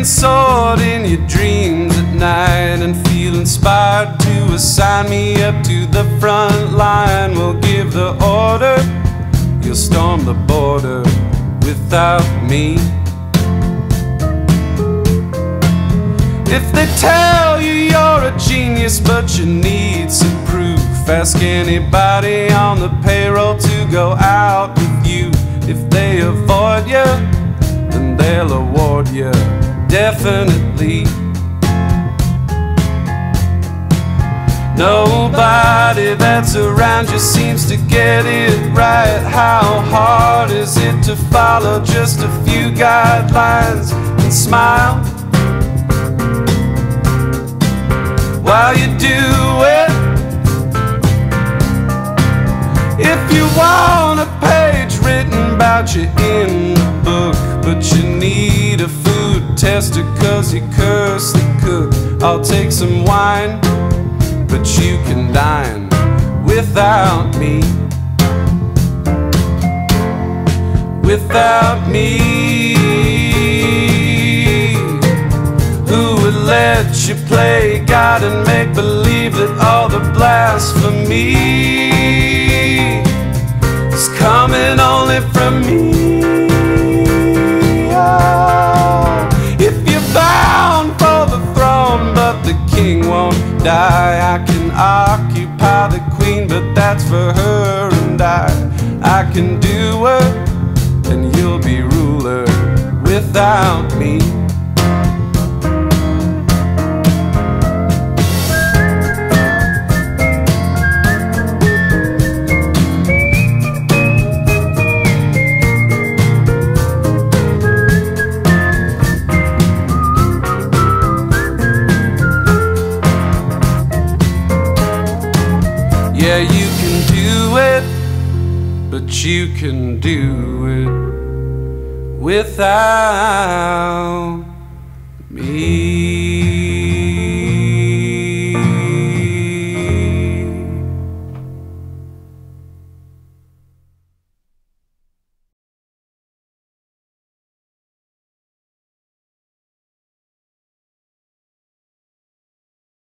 being soared in your dreams at night and feel inspired to assign me up to the front line. We'll give the order, you'll storm the border without me. If they tell you you're a genius but you need some proof, ask anybody on the payroll to go out with you. If they avoid you, then they'll award you definitely. Nobody that's around you seems to get it right. How hard is it to follow just a few guidelines and smile while you do it? If you want a page written about you in the book, but you need a food tester 'cause you curse the cook, I'll take some wine, but you can dine without me. Without me, let you play God and make believe that all the blasphemy is coming only from me. Oh. If you're bound for the throne but the king won't die, I can occupy the queen, but that's for her and I can do her, and you'll be ruler without me. Yeah, you can do it, but you can do it without me.